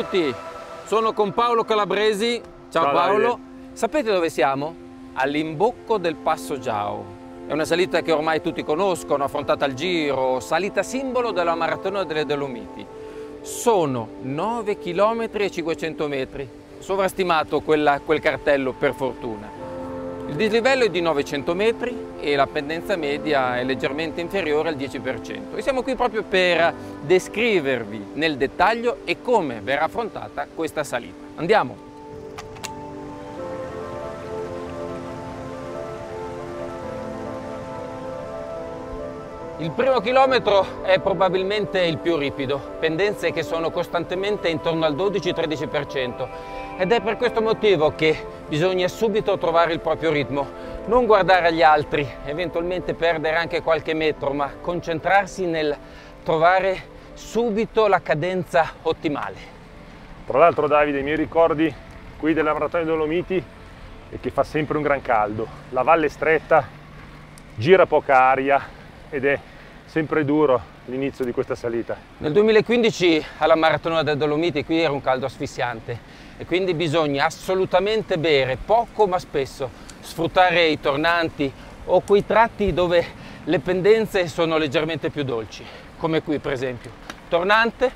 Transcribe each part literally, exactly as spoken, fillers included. tutti, sono con Paolo Calabresi. Ciao, Ciao Paolo. Davide. Sapete dove siamo? All'imbocco del Passo Giau. È una salita che ormai tutti conoscono, affrontata al giro, salita simbolo della Maratona delle Dolomiti. Sono nove chilometri e cinquecento metri. Sovrastimato quella, quel cartello, per fortuna. Il dislivello è di novecento metri e la pendenza media è leggermente inferiore al dieci per cento. E siamo qui proprio per descrivervi nel dettaglio e come verrà affrontata questa salita. Andiamo! Il primo chilometro è probabilmente il più ripido, pendenze che sono costantemente intorno al dodici tredici per cento ed è per questo motivo che bisogna subito trovare il proprio ritmo, non guardare agli altri, eventualmente perdere anche qualche metro, ma concentrarsi nel trovare subito la cadenza ottimale. Tra l'altro, Davide, i miei ricordi qui della Maratona dei Dolomiti è che fa sempre un gran caldo, la valle è stretta, gira poca aria ed è sempre duro l'inizio di questa salita. Nel duemilaquindici alla Maratona delle Dolomiti qui era un caldo asfissiante e quindi bisogna assolutamente bere poco ma spesso, sfruttare i tornanti o quei tratti dove le pendenze sono leggermente più dolci, come qui per esempio. Tornante,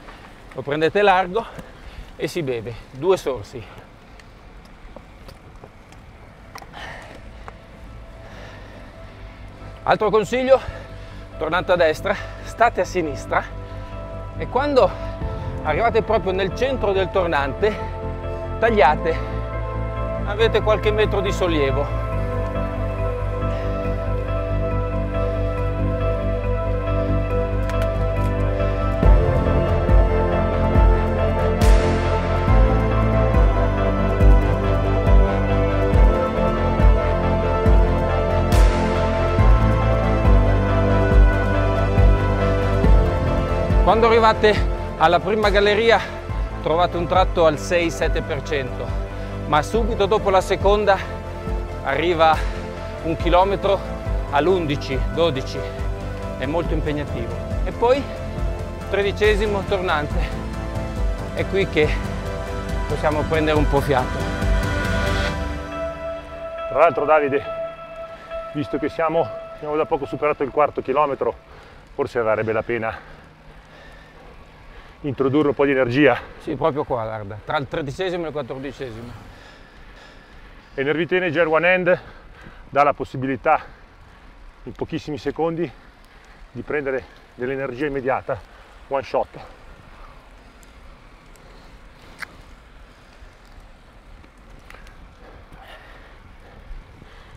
lo prendete largo e si beve, due sorsi. Altro consiglio? Tornate a destra, state a sinistra e quando arrivate proprio nel centro del tornante tagliate, avete qualche metro di sollievo. Quando arrivate alla prima galleria trovate un tratto al sei sette per cento, ma subito dopo la seconda arriva un chilometro all'undici dodici, è molto impegnativo. E poi tredicesimo tornante, è qui che possiamo prendere un po' fiato. Tra l'altro, Davide, visto che siamo, abbiamo da poco superato il quarto chilometro, forse varrebbe la pena introdurre un po' di energia. Sì, proprio qua, guarda, tra il tredicesimo e il quattordicesimo. Enervit Energy Gel One Hand dà la possibilità in pochissimi secondi di prendere dell'energia immediata, one shot.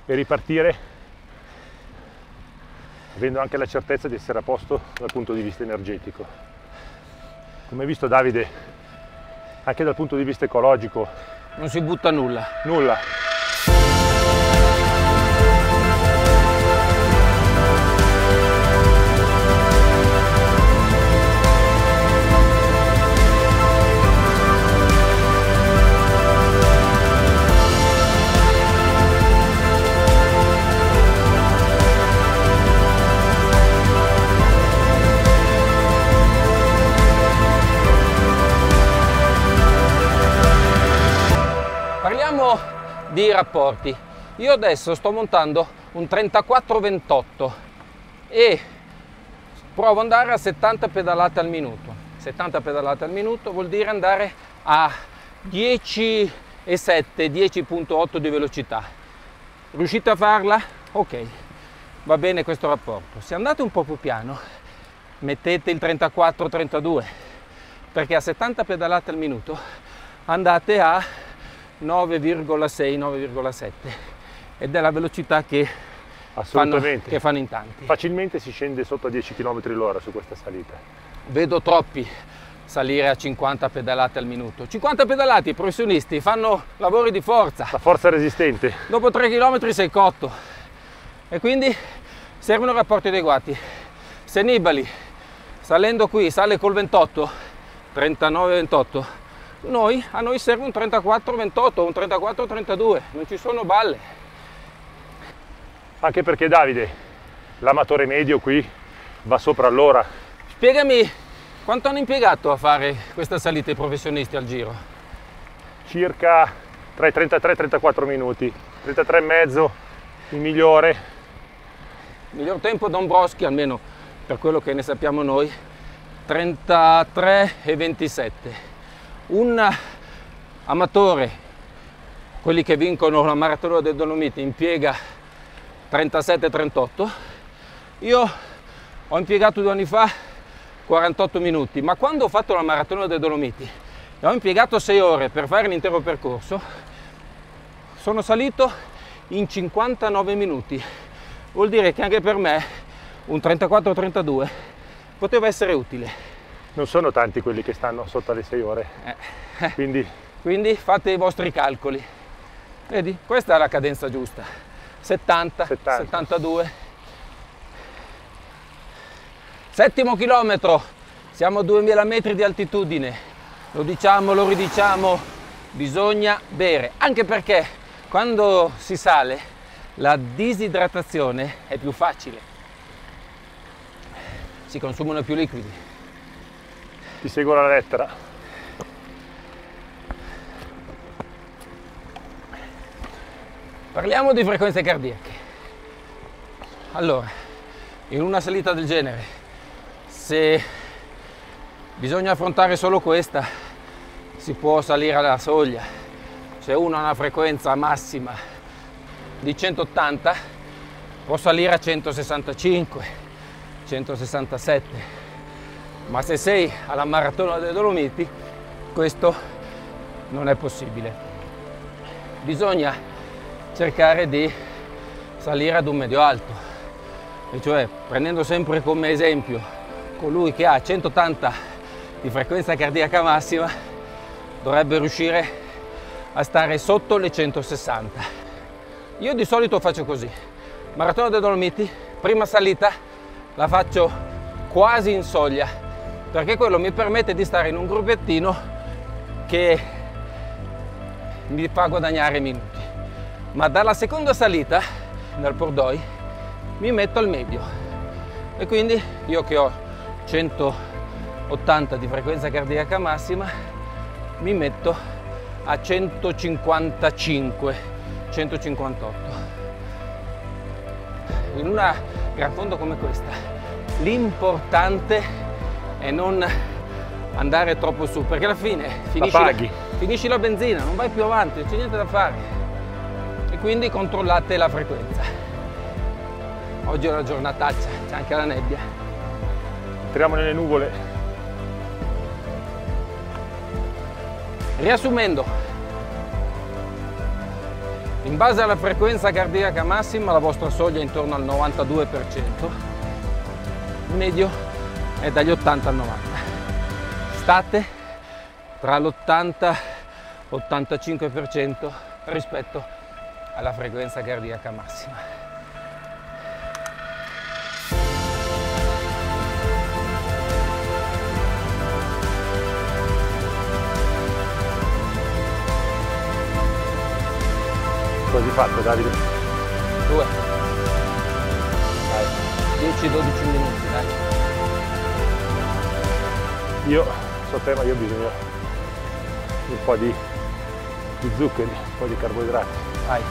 E ripartire avendo anche la certezza di essere a posto dal punto di vista energetico. Come hai visto, Davide, anche dal punto di vista ecologico non si butta nulla. Nulla. Di rapporti, io adesso sto montando un trentaquattro ventotto e provo ad andare a settanta pedalate al minuto. settanta pedalate al minuto vuol dire andare a dieci e sette, dieci virgola otto di velocità. Riuscite a farla? Ok, va bene questo rapporto. Se andate un po' più piano mettete il trentaquattro trentadue, perché a settanta pedalate al minuto andate a nove virgola sei nove virgola sette ed è la velocità che fanno, che fanno in tanti. Facilmente si scende sotto a dieci chilometri all'ora su questa salita. Vedo troppi salire a cinquanta pedalate al minuto. cinquanta pedalati, i professionisti fanno lavori di forza. La forza resistente. Dopo tre chilometri sei cotto e quindi servono rapporti adeguati. Se Nibali salendo qui sale col ventotto trentanove ventotto, Noi, a noi serve un trentaquattro ventotto, un trentaquattro trentadue, non ci sono balle. Anche perché, Davide, l'amatore medio qui va sopra l'ora. Spiegami Quanto hanno impiegato a fare questa salita i professionisti al giro? Circa tra i trentatré e trentaquattro minuti, trentatré e mezzo il migliore. Il miglior tempo Dombrowski, almeno per quello che ne sappiamo noi, trentatré e ventisette. Un amatore, quelli che vincono la Maratona delle Dolomiti, impiega trentasette e trentotto. Io ho impiegato due anni fa quarantotto minuti, ma quando ho fatto la Maratona delle Dolomiti e ho impiegato sei ore per fare l'intero percorso, sono salito in cinquantanove minuti. Vuol dire che anche per me un trentaquattro trentadue poteva essere utile. Non sono tanti quelli che stanno sotto alle sei ore, eh. Quindi... quindi fate i vostri calcoli. Vedi, questa è la cadenza giusta, settanta, settanta. settantadue. Settimo chilometro, siamo a duemila metri di altitudine, lo diciamo, lo ridiciamo, bisogna bere, anche perché quando si sale la disidratazione è più facile, si consumano più liquidi. Ti seguo la lettera. Parliamo di frequenze cardiache. Allora, in una salita del genere, se bisogna affrontare solo questa, si può salire alla soglia. Se uno ha una frequenza massima di centottanta, può salire a centosessantacinque centosessantasette, ma se sei alla Maratona delle Dolomiti questo non è possibile. Bisogna cercare di salire ad un medio alto, e cioè prendendo sempre come esempio colui che ha centottanta di frequenza cardiaca massima, dovrebbe riuscire a stare sotto le centosessanta. Io di solito faccio così: Maratona delle Dolomiti, prima salita la faccio quasi in soglia, perché quello mi permette di stare in un gruppettino che mi fa guadagnare minuti, ma dalla seconda salita dal Pordoi mi metto al medio, e quindi io che ho centottanta di frequenza cardiaca massima mi metto a centocinquantacinque centocinquantotto. In una gran fondo come questa l'importante è non andare troppo su, perché alla fine finisci la, la, finisci la benzina, non vai più avanti, non c'è niente da fare, e quindi controllate la frequenza. Oggi è una giornataccia, c'è anche la nebbia. Entriamo nelle nuvole. Riassumendo, in base alla frequenza cardiaca massima la vostra soglia è intorno al novantadue per cento, il medio è dagli ottanta al novanta per cento. State tra l'ottanta e l'ottantacinque per cento rispetto alla frequenza cardiaca massima. Di fatto, Davide? Due. Dai, dieci dodici minuti, dai. Io so te, ma io ho bisogno di un po' di, di zuccheri, un po' di carboidrati. Dai.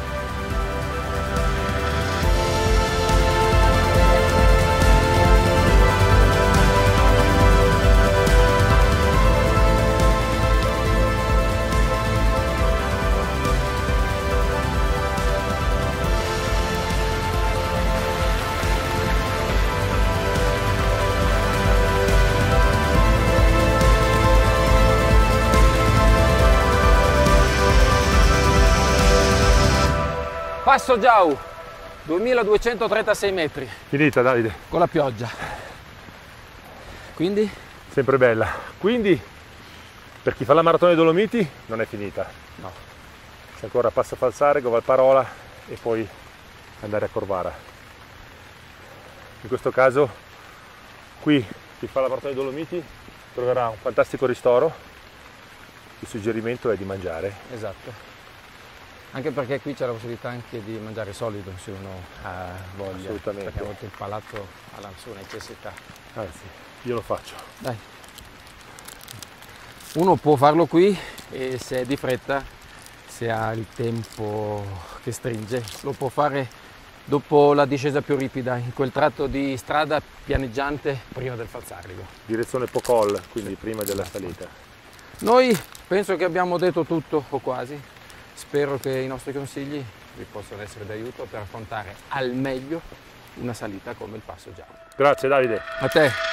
Passo Giau, duemiladuecentotrentasei metri. Finita, Davide. Con la pioggia. Quindi? Sempre bella. Quindi, per chi fa la Maratona dei Dolomiti, non è finita. No. C'è ancora Passo Falzarrigo, Valparola e poi andare a Corvara. In questo caso, qui chi fa la Maratona dei Dolomiti troverà un fantastico ristoro. Il suggerimento è di mangiare. Esatto. Anche perché qui c'è la possibilità anche di mangiare solido se uno ha voglia. Assolutamente. Perché a volte il palato ha la sua necessità. Anzi, io lo faccio. Dai. Uno può farlo qui e se è di fretta, se ha il tempo che stringe, lo può fare dopo la discesa più ripida, in quel tratto di strada pianeggiante prima del Falzarrigo. Direzione Pocol, quindi sì, prima della salita. Noi penso che abbiamo detto tutto, o quasi. Spero che i nostri consigli vi possano essere d'aiuto per affrontare al meglio una salita come il Passo Giau. Grazie Davide. A te.